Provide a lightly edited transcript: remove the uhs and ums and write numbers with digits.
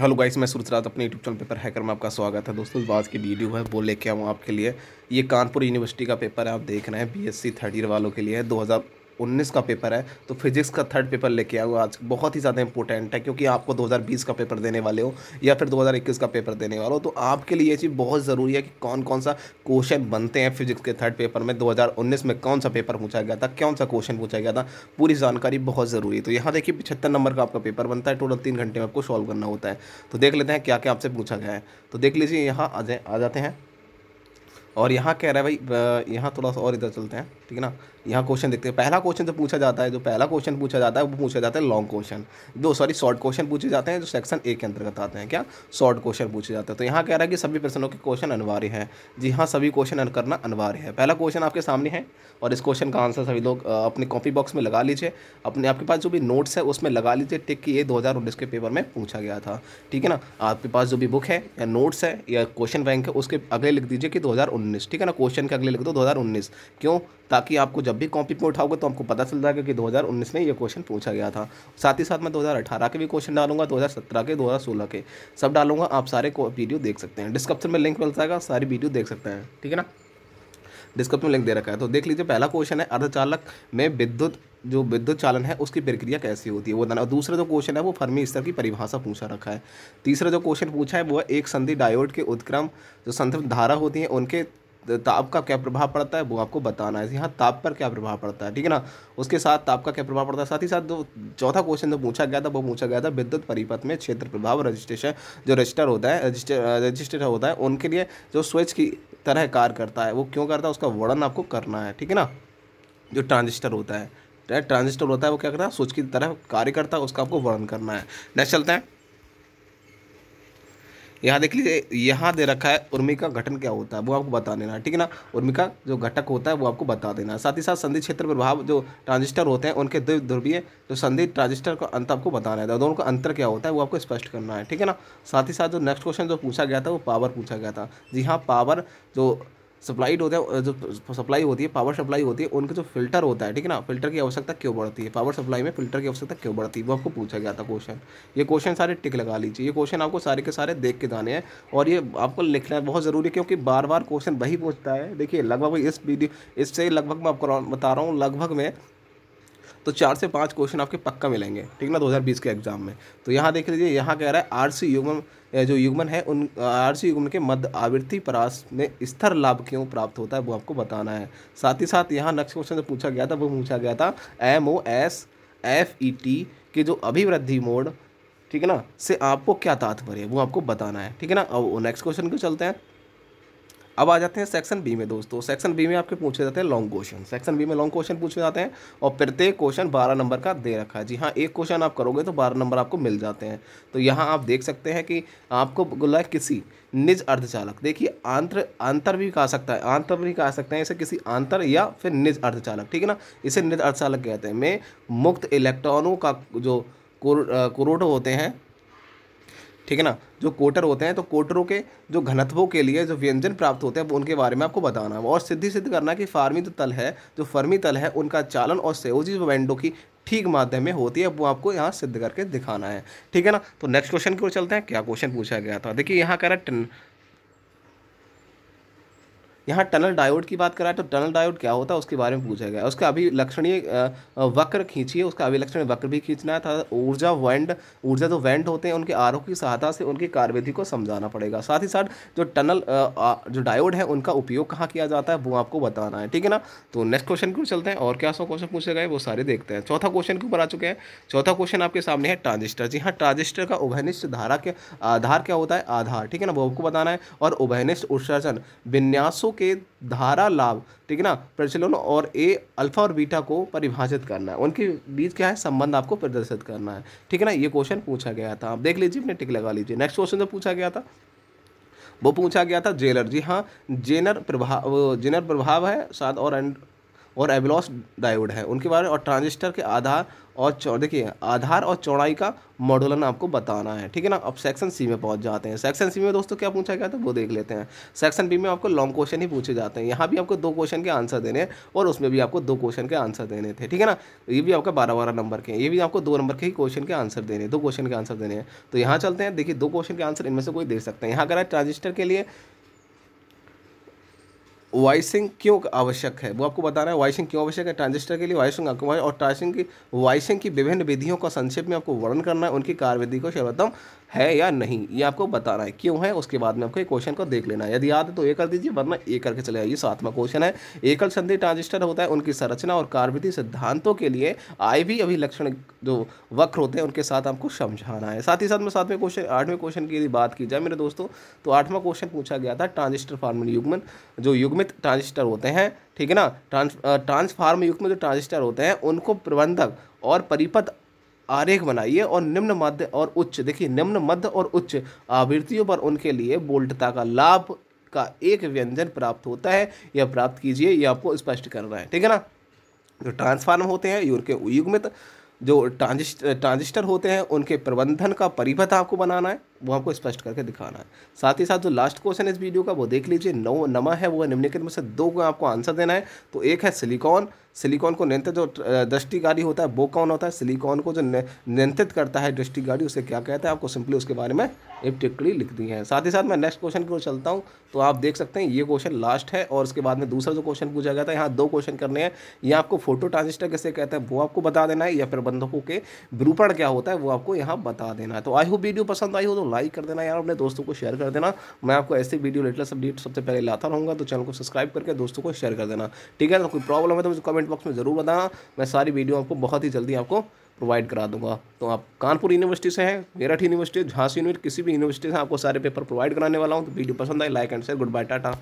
Hello guys, मैं सूरज राज, अपने YouTube channel paper hacker में आपका स्वागत है। दोस्तों, आज की वीडियो है वो लेके आऊँ आपके लिए। ये कानपुर यूनिवर्सिटी का पेपर है, आप देख रहे हैं, बीएससी थर्ड ईयर वालों के लिए है। 2019 का पेपर है, तो फिजिक्स का थर्ड पेपर लेके आऊँ आज। बहुत ही ज़्यादा इंपॉर्टेंट है क्योंकि आपको 2020 का पेपर देने वाले हो या फिर 2021 का पेपर देने वाले हो, तो आपके लिए ये चीज़ बहुत ज़रूरी है कि कौन कौन सा क्वेश्चन बनते हैं फिजिक्स के थर्ड पेपर में। 2019 में कौन सा पेपर पूछा गया था, कौन सा क्वेश्चन पूछा गया था, पूरी जानकारी बहुत ज़रूरी है। तो यहाँ देखिए, 75 नंबर का आपका पेपर बनता है, टोटल 3 घंटे में आपको सॉल्व करना होता है। तो देख लेते हैं क्या क्या आपसे पूछा गया है। तो देख लीजिए, यहाँ आ जाते हैं। और यहाँ कह रहा है भाई, यहाँ थोड़ा सा और इधर चलते हैं, ठीक है ना। यहाँ क्वेश्चन देखते हैं। पहला क्वेश्चन जो पूछा जाता है, जो पहला क्वेश्चन पूछा जाता है वो पूछा जाता है लॉन्ग क्वेश्चन, शॉर्ट क्वेश्चन पूछे जाते हैं जो सेक्शन ए के अंतर्गत आते हैं। क्या शॉर्ट क्वेश्चन पूछे जाते हैं। तो यहाँ कह रहा है कि सभी प्रश्नों के क्वेश्चन अनिवार्य है। जी हाँ, सभी क्वेश्चन करना अनिवार्य है। पहला क्वेश्चन आपके सामने है और इस क्वेश्चन का आंसर सभी लोग अपने कॉपी बॉक्स में लगा लीजिए, अपने आपके पास जो भी नोट्स है उसमें लगा लीजिए टिक कि ये 2019 के पेपर में पूछा गया था, ठीक है ना। आपके पास जो भी बुक है या नोट्स है या क्वेश्चन बैंक है उसके अगले लिख दीजिए कि 2019, ठीक है ना। क्वेश्चन के अगले लिख दो 2019, क्यों? ताकि आपको जब भी कॉपी पे उठाओगे तो आपको पता चल जाएगा कि 2019 में ये क्वेश्चन पूछा गया था। साथ ही साथ मैं 2018 के भी क्वेश्चन डालूंगा, 2017 के, 2016 के सब डालूंगा। आप सारे वीडियो देख सकते हैं, डिस्क्रिप्शन में लिंक मिल जाएगा, सारी वीडियो देख सकते हैं, ठीक है ना। डिस्क्रिप्शन में लिंक दे रखा है। तो देख लीजिए, पहला क्वेश्चन है अर्धचालक में विद्युत चालन है उसकी प्रक्रिया कैसी होती है, वो बताना। और दूसरा जो क्वेश्चन है वो फर्मी स्तर की परिभाषा पूछा रखा है। तीसरा जो क्वेश्चन पूछा है वो है एक संधि डायोड के उत्क्रम जो संतृप्त धारा होती है उनके ताप का क्या प्रभाव पड़ता है, वो आपको बताना है। यहाँ ताप पर क्या प्रभाव पड़ता है, ठीक है ना, उसके साथ ताप का क्या प्रभाव पड़ता है। साथ ही साथ जो चौथा क्वेश्चन जो पूछा गया था वो पूछा गया था विद्युत परिपथ में क्षेत्र प्रभाव रजिस्ट्रेशन जो रजिस्टर होता है उनके लिए जो स्विच की तरह कार्य करता है वो क्यों करता है, उसका वर्णन आपको करना है, ठीक है ना। जो ट्रांजिस्टर होता है वो क्या करता है, स्विच की तरह कार्य करता है, उसका आपको वर्णन करना है। नेक्स्ट चलते हैं। यहाँ देख लीजिए, यहाँ दे रखा है उर्मी का गठन क्या होता है वो आपको बता देना है, ठीक है ना। उर्मी का जो घटक होता है वो आपको बता देना है। साथ ही साथ संधि क्षेत्र प्रभाव जो ट्रांजिस्टर होते हैं उनके ध्रुवीय जो संधि ट्रांजिस्टर का अंत आपको बताना है, दोनों का अंतर क्या होता है वो आपको स्पष्ट करना है, ठीक है ना। साथ ही साथ जो नेक्स्ट क्वेश्चन जो पूछा गया था वो पावर पूछा गया था। जी हाँ, पावर जो सप्लाइड होता है, जो सप्लाई होती है, पावर सप्लाई होती है, उनके जो फिल्टर होता है, ठीक है ना, फिल्टर की आवश्यकता क्यों बढ़ती है, पावर सप्लाई में फिल्टर की आवश्यकता क्यों बढ़ती है, वो आपको पूछा गया था क्वेश्चन। ये क्वेश्चन सारे टिक लगा लीजिए, ये क्वेश्चन आपको सारे के सारे देख के जाने हैं और ये आपको लिखना है, बहुत ज़रूरी है क्योंकि बार बार क्वेश्चन वही पूछता है। देखिए, लगभग इस वीडियो इससे लगभग मैं आपको बता रहा हूँ, लगभग मैं तो 4 से 5 क्वेश्चन आपके पक्का मिलेंगे, ठीक ना, 2020 के एग्जाम में। तो यहाँ देख लीजिए, यहाँ कह रहा है आरसी युग्मन जो युग्मन है उन आरसी युग्मन के मध्य आवृत्ति परास में स्थिर लाभ क्यों प्राप्त होता है वो आपको बताना है। साथ ही साथ यहाँ नेक्स्ट क्वेश्चन जो पूछा गया था वो पूछा गया था MOSFET के जो अभिवृद्धि मोड, ठीक है ना, से आपको क्या तात्पर्य है वो आपको बताना है, ठीक है ना। अब नेक्स्ट क्वेश्चन को चलते हैं। अब आ जाते हैं सेक्शन बी में। दोस्तों, सेक्शन बी में आपके पूछे जाते हैं लॉन्ग क्वेश्चन। सेक्शन बी में लॉन्ग क्वेश्चन पूछे जाते हैं और प्रत्येक क्वेश्चन 12 नंबर का दे रखा है। जी हाँ, एक क्वेश्चन आप करोगे तो 12 नंबर आपको मिल जाते हैं। तो यहाँ आप देख सकते हैं कि आपको बोला किसी निज अर्धचालक, देखिए आंतर भी कहा सकता है, आंतर भी कहा सकते हैं इसे, किसी आंतर या फिर निज अर्धचालक, ठीक है ना, इसे निज अर्धचालक कहते हैं। में मुक्त इलेक्ट्रॉनों का जो कोरोड होते हैं, ठीक है ना, जो कोटर होते हैं, तो कोटरों के जो घनत्वों के लिए जो व्यंजन प्राप्त होते हैं वो उनके बारे में आपको बताना है। और सिद्ध करना है कि फार्मी जो तल है, जो फर्मी तल है, उनका चालन और सेओजी बैंडों की ठीक माध्यम में होती है, वो आपको यहाँ सिद्ध करके दिखाना है, ठीक है ना। तो नेक्स्ट क्वेश्चन की ओर चलते हैं। क्या क्वेश्चन पूछा गया था, देखिए यहाँ कह रहा है, यहाँ टनल डायोड की बात कर रहा है, तो टनल डायोड क्या होता है उसके बारे में पूछा गया। उसका अभिलक्षणीय वक्र खींचिए, उसका अभिलक्षणीय वक्र भी खींचना था। ऊर्जा जो वेंट होते हैं उनके आरोह की सहायता से उनकी कार्यविधि को समझाना पड़ेगा। साथ ही साथ जो टनल जो डायोड है उनका उपयोग कहाँ किया जाता है वो आपको बताना है, ठीक है ना। तो नेक्स्ट क्वेश्चन की ओर चलते हैं। और क्या सौ क्वेश्चन पूछे गए वो सारे देखते हैं। चौथा क्वेश्चन के ऊपर आ चुके हैं। चौथा क्वेश्चन आपके सामने है ट्रांजिस्टर। जी हाँ, ट्रांजिस्टर का उभयनिष्ठ आधार क्या होता है, आधार, ठीक है ना, वो आपको बताना है। और उभयनिष्ठ उत्सर्जन विन्यासों के धारा लाभ, ठीक है ना, प्रचलन और ए अल्फा और बीटा को परिभाषित करना है, उनके बीच क्या है संबंध आपको प्रदर्शित करना है, ठीक है ना। ये क्वेश्चन पूछा गया था, आप देख लीजिए, अपने टिक लगा लीजिए। नेक्स्ट क्वेश्चन जो पूछा गया था वो पूछा गया था जेनर। जी हाँ, जेनर प्रभाव है साथ और और एबलॉस डायोड है उनके बारे में, और ट्रांजिस्टर के आधार और देखिए आधार और चौड़ाई का मॉडुलन आपको बताना है, ठीक है ना। अब सेक्शन सी में पहुंच जाते हैं। सेक्शन सी में दोस्तों क्या पूछा गया था वो देख लेते हैं। सेक्शन बी में आपको लॉन्ग क्वेश्चन ही पूछे जाते हैं। यहाँ भी आपको 2 क्वेश्चन के आंसर देने हैं और उसमें भी आपको 2 क्वेश्चन के आंसर देने थे, ठीक है ना। ये भी आपका 12-12 नंबर के हैं, ये भी आपको 2 नंबर के ही क्वेश्चन के आंसर देने, 2 क्वेश्चन के आंसर देने हैं। तो यहाँ चलते हैं, देखिए 2 क्वेश्चन के आंसर इनमें से कोई दे सकते हैं। यहाँ कह रहा है ट्रांजिस्टर के लिए वाइसिंग क्यों आवश्यक है, वो आपको बताना है। वाइसिंग क्यों आवश्यक है ट्रांजिस्टर के लिए, वाइसिंग आपको, और वाइसिंग की विभिन्न विधियों का संक्षेप में आपको वर्णन करना है, उनकी कार्यविधि को सर्वोत्तम है या नहीं ये आपको बताना है। क्यों है उसके बाद में आपको एक क्वेश्चन को देख लेना है, यदि याद है तो ये कर दीजिए वरना ये करके चले आइए। 7वां क्वेश्चन है, एकल संधि ट्रांजिस्टर होता है उनकी संरचना और कार्यविधि सिद्धांतों के लिए आई वी अभिलक्षण जो वक्र होते हैं उनके साथ आपको समझाना है। साथ ही साथ में 7वें क्वेश्चन 8वें क्वेश्चन की यदि बात की जाए मेरे दोस्तों तो 8वां क्वेश्चन पूछा गया था ट्रांजिस्टर फार्मन युग्मन जो युग्मित ट्रांजिस्टर होते हैं, ठीक है ना, ट्रांसफार्म युग्म जो ट्रांजिस्टर होते हैं उनको प्रबंधक और परिपथ आरेख बनाइए और निम्न मध्य और उच्च, देखिए निम्न मध्य और उच्च आवृत्तियों पर उनके लिए वोल्टता का लाभ का एक व्यंजन प्राप्त होता है या प्राप्त कीजिए, यह आपको स्पष्ट करना है, ठीक है ना। जो ट्रांसफार्म होते हैं उनके युग्मित जो ट्रांजिस्टर होते हैं उनके प्रबंधन का परिपथ आपको बनाना है, वो आपको स्पष्ट करके दिखाना है। साथ ही साथ जो लास्ट क्वेश्चन इस वीडियो का वो देख लीजिए। 9 नंबर है वो निम्नलिखित में से 2 को आपको आंसर देना है। तो एक है सिलिकॉन को नियंत्रित जो दृष्टिकारी होता है वो कौन होता है, सिलिकॉन को जो नियंत्रित करता है दृष्टिकारी उसे क्या कहता है, आपको सिंपली उसके बारे में एक टिप्पणी लिखनी है। साथ ही साथ मैं नेक्स्ट क्वेश्चन की ओर चलता हूँ। तो आप देख सकते हैं ये क्वेश्चन लास्ट है और उसके बाद में दूसरा जो क्वेश्चन पूछा गया था, यहाँ 2 क्वेश्चन करने हैं। यहाँ आपको फोटो ट्रांजिस्टर कैसे कहते हैं वो आपको बता देना है, या प्रबंधकों के विरूपण क्या होता है वो आपको यहाँ बता देना है। तो आई होप वीडियो पसंद आई हो तो लाइक कर देना यार, अपने दोस्तों को शेयर कर देना। मैं आपको ऐसे वीडियो लेटेस्ट अपडेट सबसे पहले लाता रहूँगा, तो चैनल को सब्सक्राइब करके दोस्तों को शेयर कर देना, ठीक है। तो कोई प्रॉब्लम है तो मुझे कमेंट बॉक्स में ज़रूर बताना, मैं सारी वीडियो आपको बहुत ही जल्दी आपको प्रोवाइड करा दूंगा। तो आप कानपुर यूनिवर्सिटी से हैं, मेरठ यूनिवर्सिटी, झांसी यूनिवर्सिटी, किसी भी यूनिवर्सिटी से आपको सारे पेपर प्रोवाइड कराने वाला हूँ। तो वीडियो पसंद आए like and share. Good bye, Tata.